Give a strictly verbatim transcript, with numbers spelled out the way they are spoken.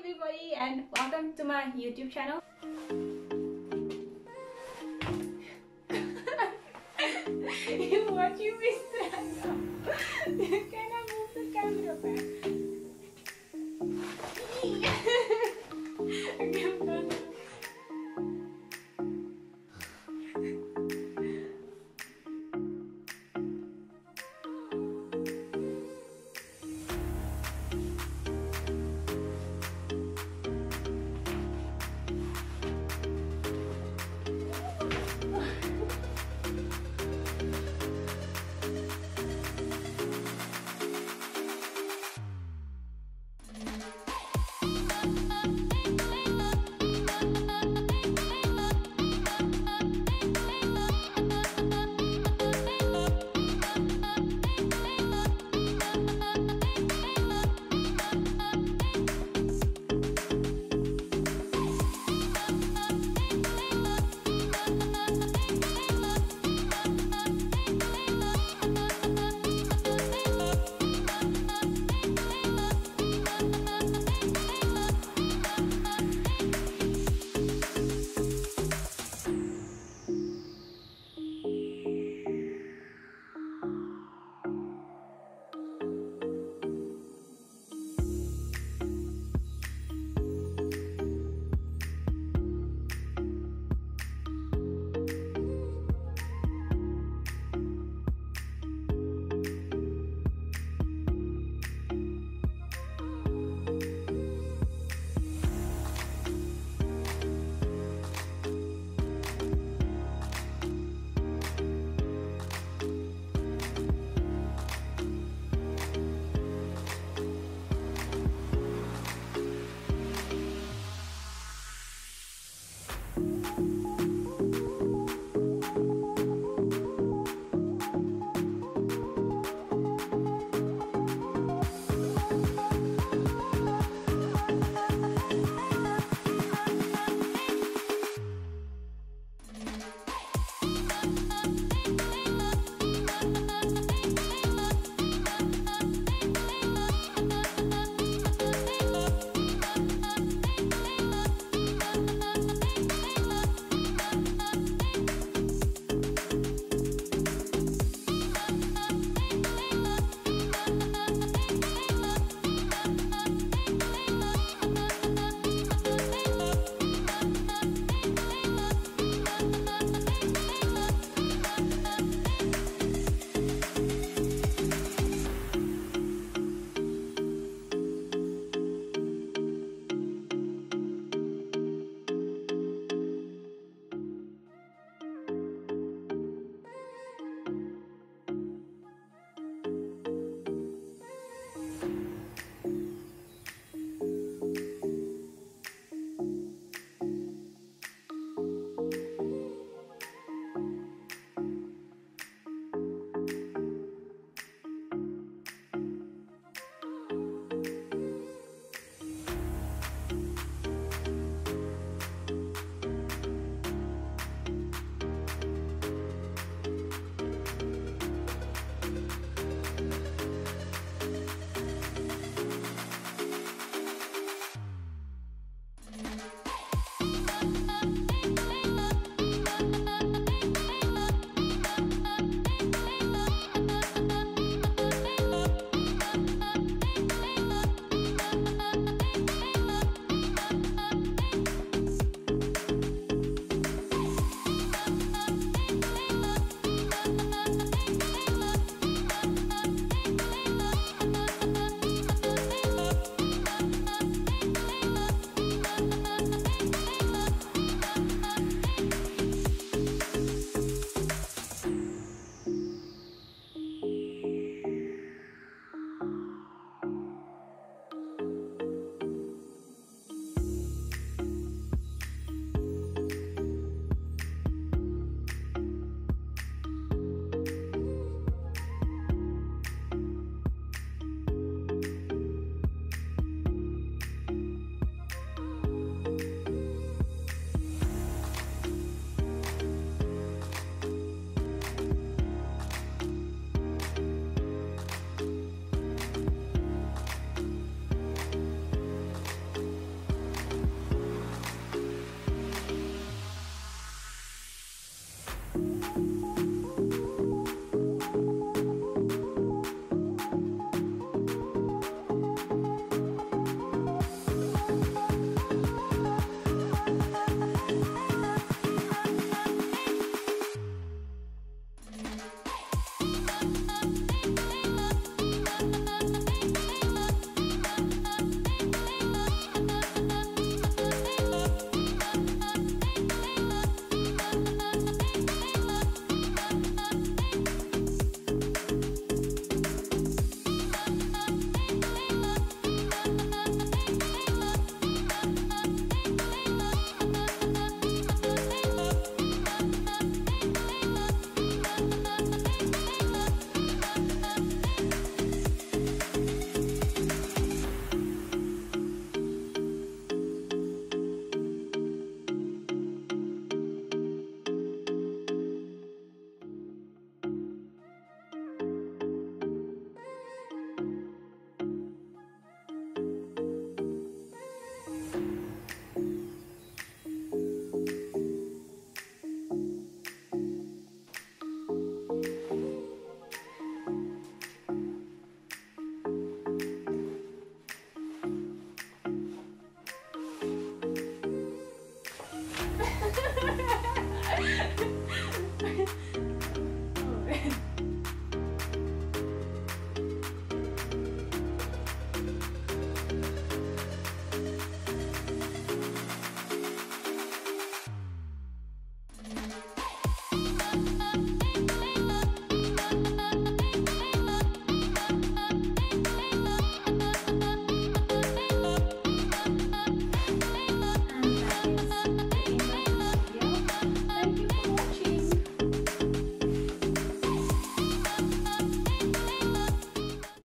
everybody and welcome to my YouTube channel. You're watching me stand up. Can I move the camera back?